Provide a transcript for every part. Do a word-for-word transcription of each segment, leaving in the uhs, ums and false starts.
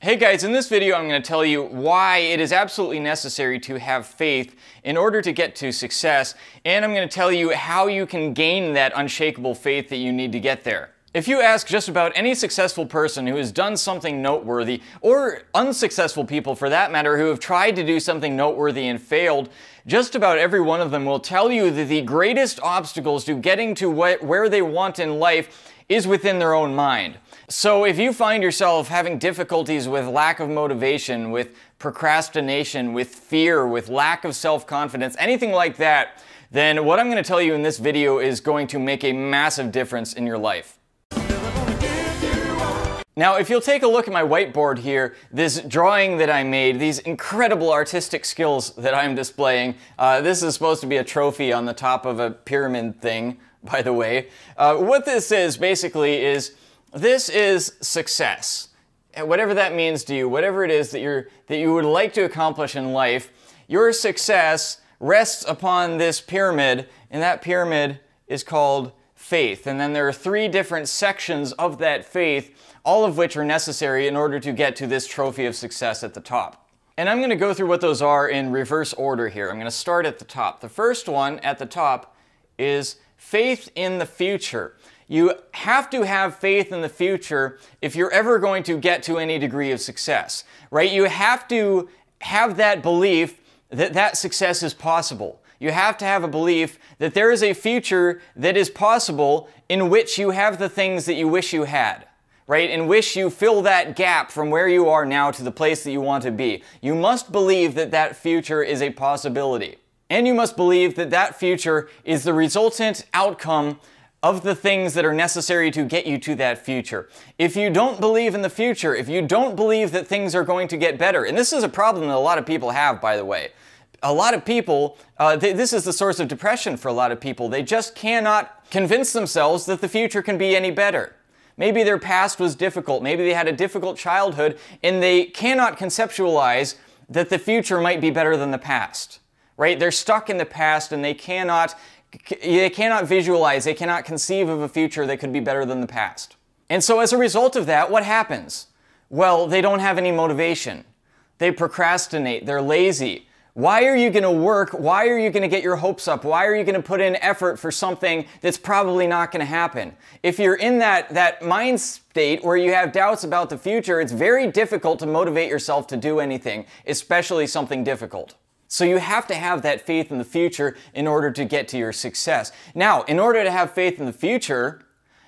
Hey guys, in this video I'm going to tell you why it is absolutely necessary to have faith in order to get to success, and I'm going to tell you how you can gain that unshakable faith that you need to get there. If you ask just about any successful person who has done something noteworthy, or unsuccessful people for that matter who have tried to do something noteworthy and failed, just about every one of them will tell you that the greatest obstacles to getting to what, where they want in life is within their own mind. So if you find yourself having difficulties with lack of motivation, with procrastination, with fear, with lack of self-confidence, anything like that, then what I'm going to tell you in this video is going to make a massive difference in your life. Now, if you'll take a look at my whiteboard here, this drawing that I made, these incredible artistic skills that I'm displaying, uh, this is supposed to be a trophy on the top of a pyramid thing, by the way. Uh, what this is basically is this is success, whatever that means to you, whatever it is that you're that you would like to accomplish in life. Your success rests upon this pyramid, and that pyramid is called faith. And then there are three different sections of that faith, all of which are necessary in order to get to this trophy of success at the top. And I'm going to go through what those are in reverse order here. I'm going to start at the top. The first one at the top is faith in the future. You have to have faith in the future if you're ever going to get to any degree of success, right? You have to have that belief that that success is possible. You have to have a belief that there is a future that is possible in which you have the things that you wish you had, right? In which you fill that gap from where you are now to the place that you want to be. You must believe that that future is a possibility. And you must believe that that future is the resultant outcome of the things that are necessary to get you to that future. If you don't believe in the future, if you don't believe that things are going to get better, and this is a problem that a lot of people have, by the way. A lot of people, uh, they, this is the source of depression for a lot of people. They just cannot convince themselves that the future can be any better. Maybe their past was difficult, maybe they had a difficult childhood, and they cannot conceptualize that the future might be better than the past, right? They're stuck in the past and they cannot They cannot visualize, they cannot conceive of a future that could be better than the past. And so as a result of that, what happens? Well, they don't have any motivation. They procrastinate, they're lazy. Why are you going to work? Why are you going to get your hopes up? Why are you going to put in effort for something that's probably not going to happen? If you're in that, that mind state where you have doubts about the future, it's very difficult to motivate yourself to do anything, especially something difficult. So you have to have that faith in the future in order to get to your success. Now, in order to have faith in the future,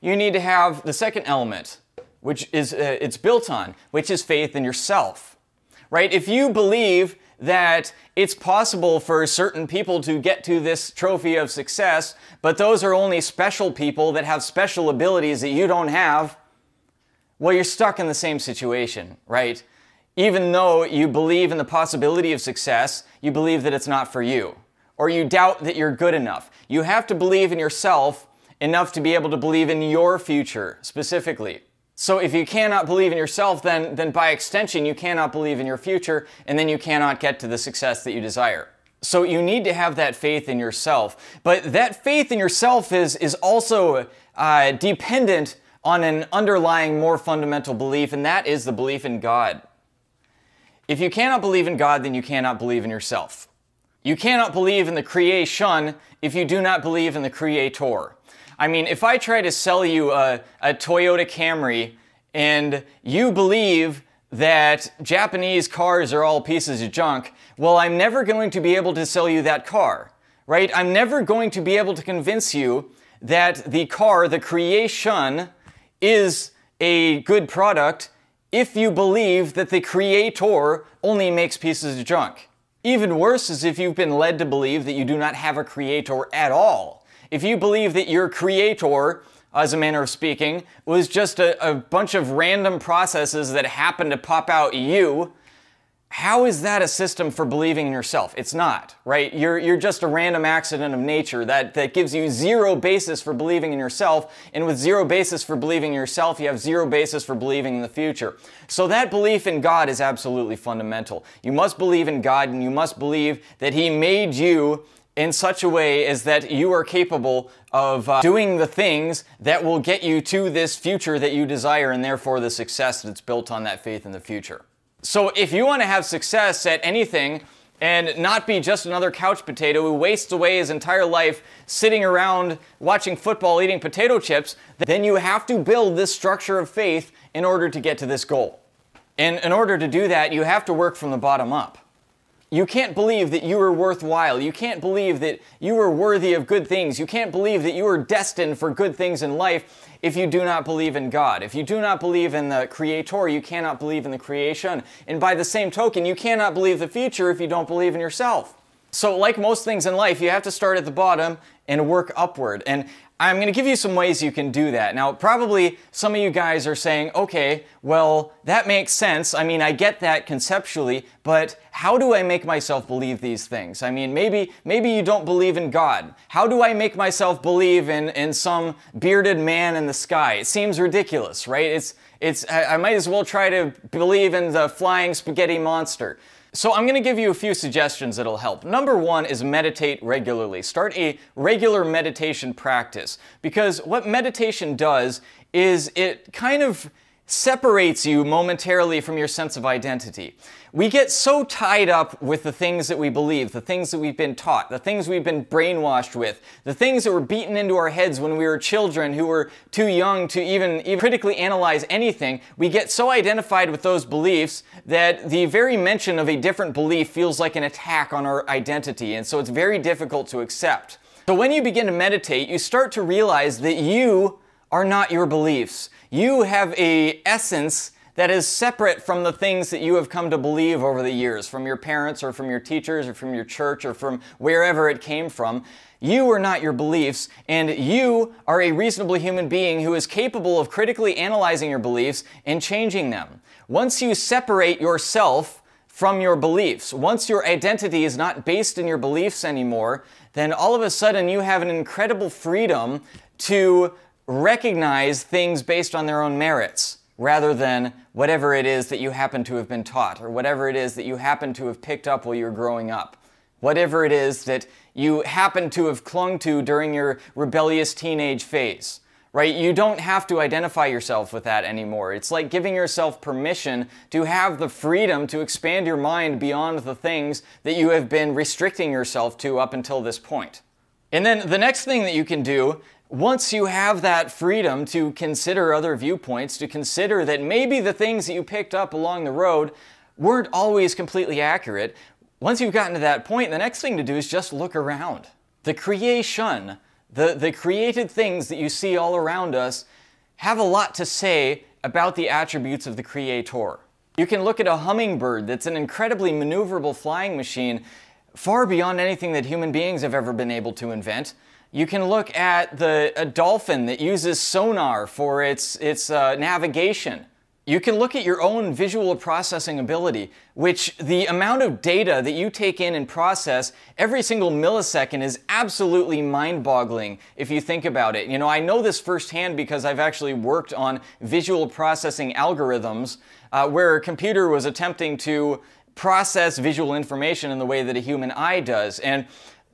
you need to have the second element, which is uh, it's built on, which is faith in yourself, right? If you believe that it's possible for certain people to get to this trophy of success, but those are only special people that have special abilities that you don't have, well, you're stuck in the same situation, right? Even though you believe in the possibility of success, you believe that it's not for you, or you doubt that you're good enough. You have to believe in yourself enough to be able to believe in your future specifically. So if you cannot believe in yourself, then, then by extension, you cannot believe in your future, and then you cannot get to the success that you desire. So you need to have that faith in yourself. But that faith in yourself is, is also uh, dependent on an underlying, more fundamental belief, and that is the belief in God. If you cannot believe in God, then you cannot believe in yourself. You cannot believe in the creation if you do not believe in the Creator. I mean, if I try to sell you a, a Toyota Camry and you believe that Japanese cars are all pieces of junk, well, I'm never going to be able to sell you that car, right? I'm never going to be able to convince you that the car, the creation, is a good product if you believe that the Creator only makes pieces of junk. Even worse is if you've been led to believe that you do not have a Creator at all. If you believe that your Creator, as a manner of speaking, was just a, a bunch of random processes that happened to pop out you, how is that a system for believing in yourself? It's not, right? You're, you're just a random accident of nature that, that gives you zero basis for believing in yourself, and with zero basis for believing in yourself, you have zero basis for believing in the future. So that belief in God is absolutely fundamental. You must believe in God, and you must believe that He made you in such a way as that you are capable of uh, doing the things that will get you to this future that you desire, and therefore the success that's built on that faith in the future. So if you want to have success at anything and not be just another couch potato who wastes away his entire life sitting around watching football, eating potato chips, then you have to build this structure of faith in order to get to this goal. And in order to do that, you have to work from the bottom up. You can't believe that you are worthwhile. You can't believe that you are worthy of good things. You can't believe that you are destined for good things in life if you do not believe in God. If you do not believe in the Creator, you cannot believe in the creation. And by the same token, you cannot believe the future if you don't believe in yourself. So like most things in life, you have to start at the bottom and work upward. And I'm going to give you some ways you can do that. Now, probably some of you guys are saying, okay, well, that makes sense. I mean, I get that conceptually, but how do I make myself believe these things? I mean, maybe maybe you don't believe in God. How do I make myself believe in, in some bearded man in the sky? It seems ridiculous, right? It's, it's, I, I might as well try to believe in the flying spaghetti monster. So I'm going to give you a few suggestions that'll help. Number one is meditate regularly. Start a regular meditation practice, because what meditation does is it kind of separates you momentarily from your sense of identity. We get so tied up with the things that we believe, the things that we've been taught, the things we've been brainwashed with, the things that were beaten into our heads when we were children who were too young to even, even critically analyze anything. We get so identified with those beliefs that the very mention of a different belief feels like an attack on our identity, and so it's very difficult to accept. So when you begin to meditate, you start to realize that you are not your beliefs. You have an essence that is separate from the things that you have come to believe over the years, from your parents or from your teachers or from your church or from wherever it came from. You are not your beliefs, and you are a reasonable human being who is capable of critically analyzing your beliefs and changing them. Once you separate yourself from your beliefs, once your identity is not based in your beliefs anymore, then all of a sudden you have an incredible freedom to recognize things based on their own merits, rather than whatever it is that you happen to have been taught, or whatever it is that you happen to have picked up while you were growing up, whatever it is that you happen to have clung to during your rebellious teenage phase, right? You don't have to identify yourself with that anymore. It's like giving yourself permission to have the freedom to expand your mind beyond the things that you have been restricting yourself to up until this point. And then the next thing that you can do, once you have that freedom to consider other viewpoints, to consider that maybe the things that you picked up along the road weren't always completely accurate, once you've gotten to that point, the next thing to do is just look around. The creation, the, the created things that you see all around us have a lot to say about the attributes of the Creator. You can look at a hummingbird that's an incredibly maneuverable flying machine, far beyond anything that human beings have ever been able to invent. You can look at the, a dolphin that uses sonar for its, its uh, navigation. You can look at your own visual processing ability, which the amount of data that you take in and process every single millisecond is absolutely mind-boggling if you think about it. You know, I know this firsthand because I've actually worked on visual processing algorithms uh, where a computer was attempting to process visual information in the way that a human eye does. And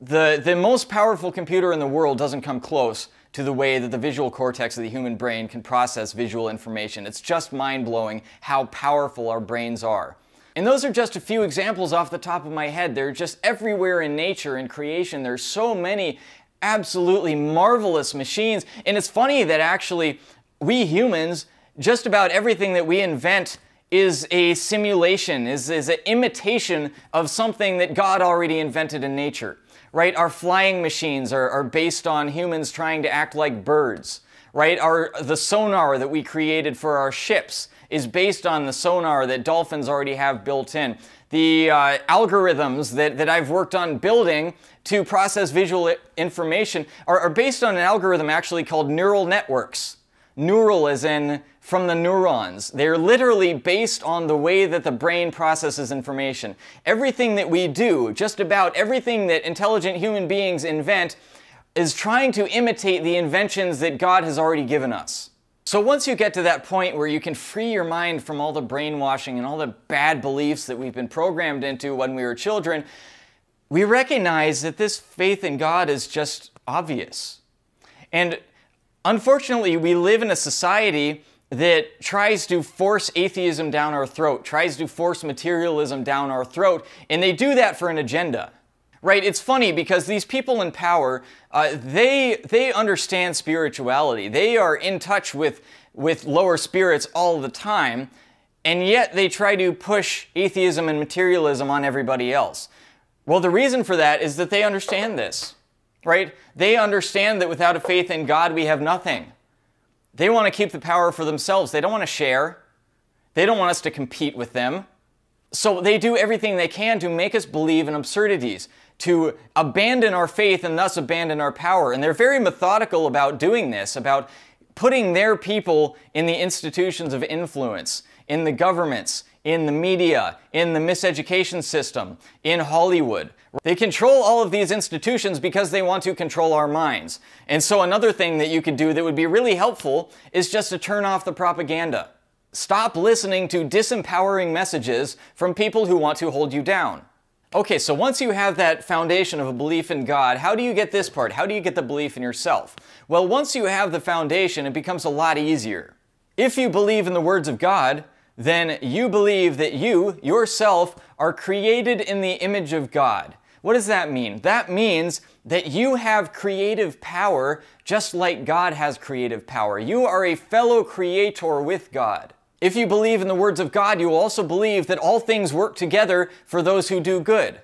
The, the most powerful computer in the world doesn't come close to the way that the visual cortex of the human brain can process visual information. It's just mind-blowing how powerful our brains are. And those are just a few examples off the top of my head. They're just everywhere in nature and creation. There's so many absolutely marvelous machines. And it's funny that actually we humans, just about everything that we invent is a simulation, is, is an imitation of something that God already invented in nature. Right? Our flying machines are, are based on humans trying to act like birds. Right? Our, the sonar that we created for our ships is based on the sonar that dolphins already have built in. The uh, algorithms that, that I've worked on building to process visual information are, are based on an algorithm actually called neural networks. Neural as in from the neurons. They're literally based on the way that the brain processes information. Everything that we do, just about everything that intelligent human beings invent, is trying to imitate the inventions that God has already given us. So once you get to that point where you can free your mind from all the brainwashing and all the bad beliefs that we've been programmed into when we were children, we recognize that this faith in God is just obvious. And unfortunately, we live in a society that tries to force atheism down our throat, tries to force materialism down our throat, and they do that for an agenda. Right? It's funny because these people in power, uh, they, they understand spirituality. They are in touch with, with lower spirits all the time, and yet they try to push atheism and materialism on everybody else. Well, the reason for that is that they understand this, right? They understand that without a faith in God, we have nothing. They want to keep the power for themselves. They don't want to share. They don't want us to compete with them. So they do everything they can to make us believe in absurdities, to abandon our faith and thus abandon our power. And they're very methodical about doing this, about putting their people in the institutions of influence, in the governments, in the media, in the miseducation system, in Hollywood. They control all of these institutions because they want to control our minds. And so another thing that you could do that would be really helpful is just to turn off the propaganda. Stop listening to disempowering messages from people who want to hold you down. Okay, so once you have that foundation of a belief in God, how do you get this part? How do you get the belief in yourself? Well, once you have the foundation, it becomes a lot easier. If you believe in the words of God, then you believe that you, yourself, are created in the image of God. What does that mean? That means that you have creative power just like God has creative power. You are a fellow creator with God. If you believe in the words of God, you will also believe that all things work together for those who do good.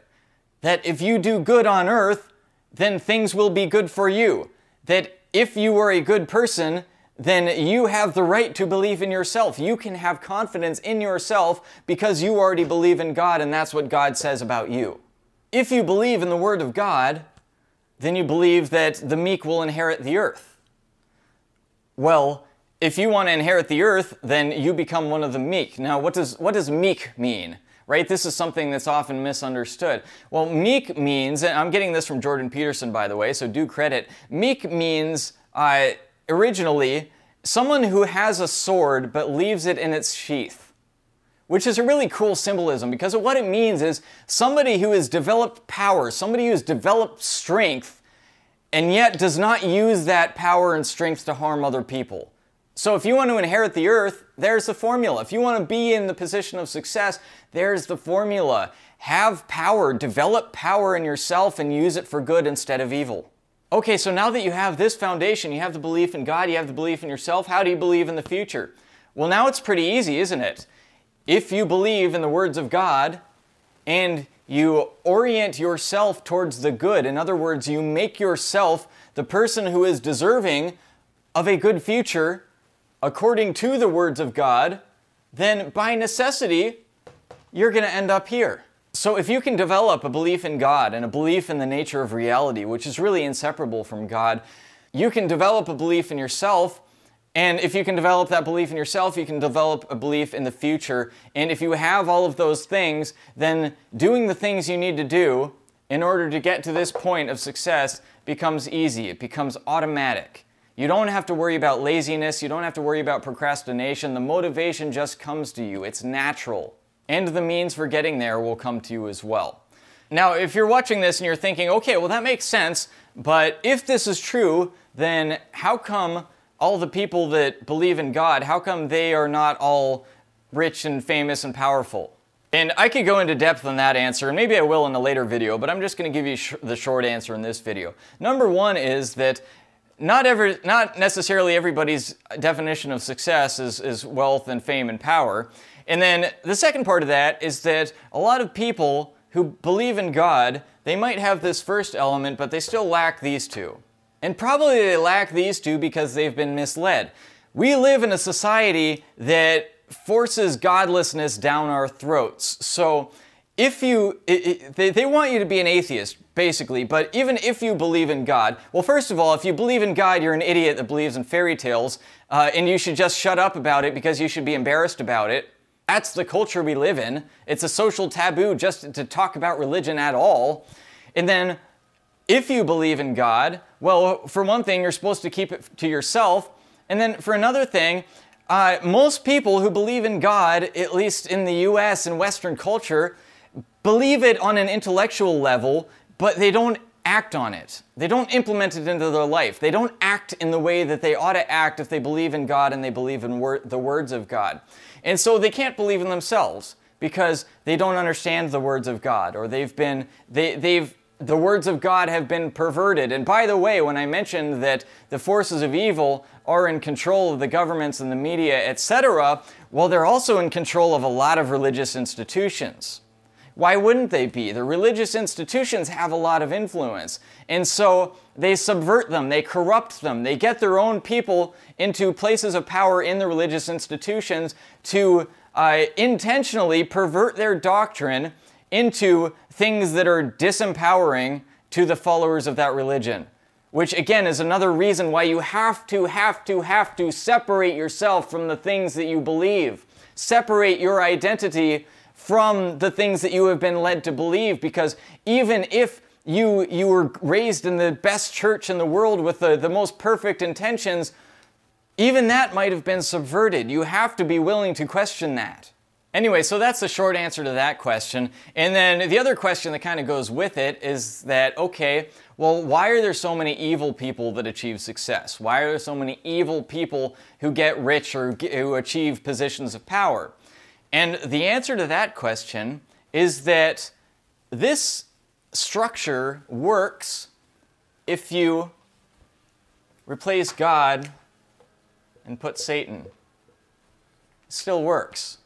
That if you do good on earth, then things will be good for you. That if you are a good person, then you have the right to believe in yourself. You can have confidence in yourself because you already believe in God, and that's what God says about you. If you believe in the Word of God, then you believe that the meek will inherit the earth. Well, if you want to inherit the earth, then you become one of the meek. Now, what does, what does meek mean? Right? This is something that's often misunderstood. Well, meek means, and I'm getting this from Jordan Peterson, by the way, so do credit. Meek means... Uh, Originally, someone who has a sword but leaves it in its sheath, which is a really cool symbolism because what it means is somebody who has developed power, somebody who has developed strength, and yet does not use that power and strength to harm other people. So if you want to inherit the earth, there's the formula. If you want to be in the position of success, there's the formula. Have power, develop power in yourself and use it for good instead of evil. Okay, so now that you have this foundation, you have the belief in God, you have the belief in yourself, how do you believe in the future? Well, now it's pretty easy, isn't it? If you believe in the words of God and you orient yourself towards the good, in other words, you make yourself the person who is deserving of a good future according to the words of God, then by necessity, you're going to end up here. So if you can develop a belief in God and a belief in the nature of reality, which is really inseparable from God, you can develop a belief in yourself, and if you can develop that belief in yourself, you can develop a belief in the future. And if you have all of those things, then doing the things you need to do in order to get to this point of success becomes easy. It becomes automatic. You don't have to worry about laziness. You don't have to worry about procrastination. The motivation just comes to you. It's natural. And the means for getting there will come to you as well. Now, if you're watching this and you're thinking, okay, well, that makes sense, but if this is true, then how come all the people that believe in God, how come they are not all rich and famous and powerful? And I could go into depth on that answer, and maybe I will in a later video, but I'm just going to give you sh- the short answer in this video. Number one is that Not, every, not necessarily everybody's definition of success is, is wealth and fame and power. And then the second part of that is that a lot of people who believe in God, they might have this first element, but they still lack these two. And probably they lack these two because they've been misled. We live in a society that forces godlessness down our throats. So if you, it, it, they, they want you to be an atheist, basically, but even if you believe in God, well, first of all, if you believe in God, you're an idiot that believes in fairy tales, uh, and you should just shut up about it because you should be embarrassed about it. That's the culture we live in. It's a social taboo just to talk about religion at all. And then, if you believe in God, well, for one thing, you're supposed to keep it to yourself, and then for another thing, uh, most people who believe in God, at least in the U S and Western culture, believe it on an intellectual level, but they don't act on it. They don't implement it into their life. They don't act in the way that they ought to act if they believe in God and they believe in wor- the words of God. And so they can't believe in themselves because they don't understand the words of God, or they've been, they, they've, the words of God have been perverted. And by the way, when I mentioned that the forces of evil are in control of the governments and the media, et cetera, well, they're also in control of a lot of religious institutions. Why wouldn't they be? The religious institutions have a lot of influence. And so they subvert them, they corrupt them, they get their own people into places of power in the religious institutions to uh, intentionally pervert their doctrine into things that are disempowering to the followers of that religion. Which again is another reason why you have to, have to, have to separate yourself from the things that you believe. Separate your identity from the things that you have been led to believe, because even if you, you were raised in the best church in the world with the, the most perfect intentions, even that might have been subverted. You have to be willing to question that. Anyway, so that's the short answer to that question. And then the other question that kind of goes with it is that, okay, well, why are there so many evil people that achieve success? Why are there so many evil people who get rich or who achieve positions of power? And the answer to that question is that this structure works if you replace God and put Satan. It still works.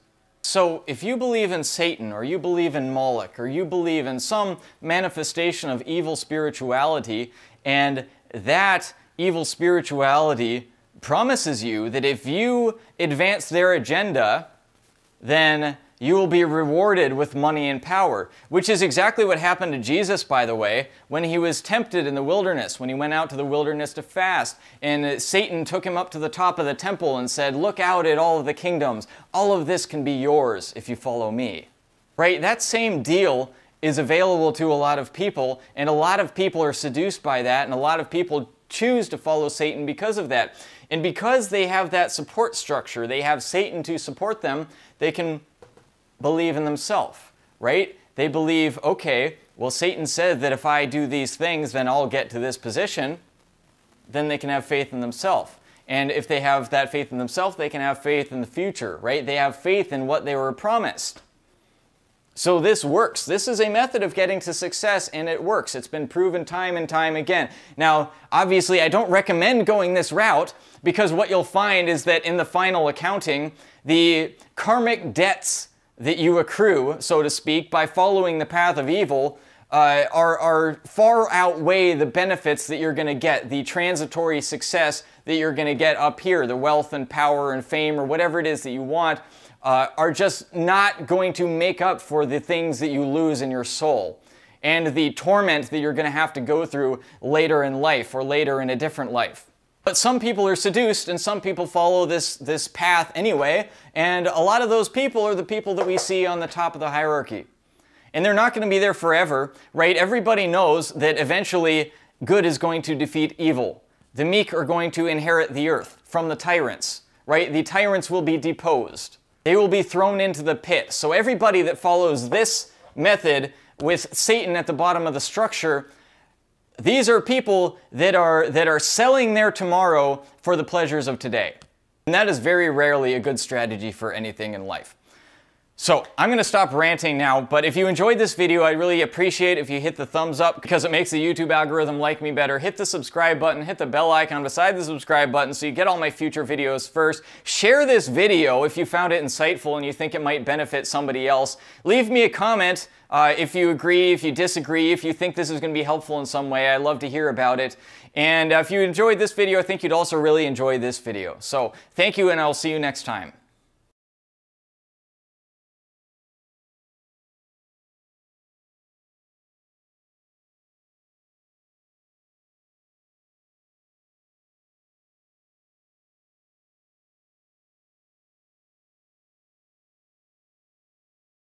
So if you believe in Satan, or you believe in Moloch, or you believe in some manifestation of evil spirituality, and that evil spirituality promises you that if you advance their agenda, then you will be rewarded with money and power, which is exactly what happened to Jesus, by the way, when he was tempted in the wilderness, when he went out to the wilderness to fast, and Satan took him up to the top of the temple and said, "Look out at all of the kingdoms. All of this can be yours if you follow me." Right? That same deal is available to a lot of people, and a lot of people are seduced by that, and a lot of people choose to follow Satan because of that. And because they have that support structure, they have Satan to support them, they can believe in themselves, right? They believe, okay, well, Satan said that if I do these things, then I'll get to this position. Then they can have faith in themselves. And if they have that faith in themselves, they can have faith in the future, right? They have faith in what they were promised. So this works. This is a method of getting to success, and it works. It's been proven time and time again. Now, obviously, I don't recommend going this route, because what you'll find is that in the final accounting, the karmic debts that you accrue, so to speak, by following the path of evil uh, are, are far outweigh the benefits that you're going to get, the transitory success that you're going to get up here, the wealth and power and fame or whatever it is that you want. Uh, are just not going to make up for the things that you lose in your soul and the torment that you're going to have to go through later in life or later in a different life. But some people are seduced, and some people follow this, this path anyway, and a lot of those people are the people that we see on the top of the hierarchy. And they're not going to be there forever, right? Everybody knows that eventually good is going to defeat evil. The meek are going to inherit the earth from the tyrants, right? The tyrants will be deposed. They will be thrown into the pit. So everybody that follows this method with Satan at the bottom of the structure, these are people that are, that are selling their tomorrow for the pleasures of today. And that is very rarely a good strategy for anything in life. So I'm going to stop ranting now, but if you enjoyed this video, I'd really appreciate if you hit the thumbs up, because it makes the YouTube algorithm like me better. Hit the subscribe button, hit the bell icon beside the subscribe button so you get all my future videos first. Share this video if you found it insightful and you think it might benefit somebody else. Leave me a comment uh, if you agree, if you disagree, if you think this is going to be helpful in some way. I'd love to hear about it. And uh, if you enjoyed this video, I think you'd also really enjoy this video. So thank you, and I'll see you next time.